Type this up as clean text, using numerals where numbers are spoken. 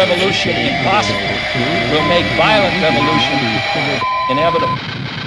revolution impossible will make violent revolution inevitable.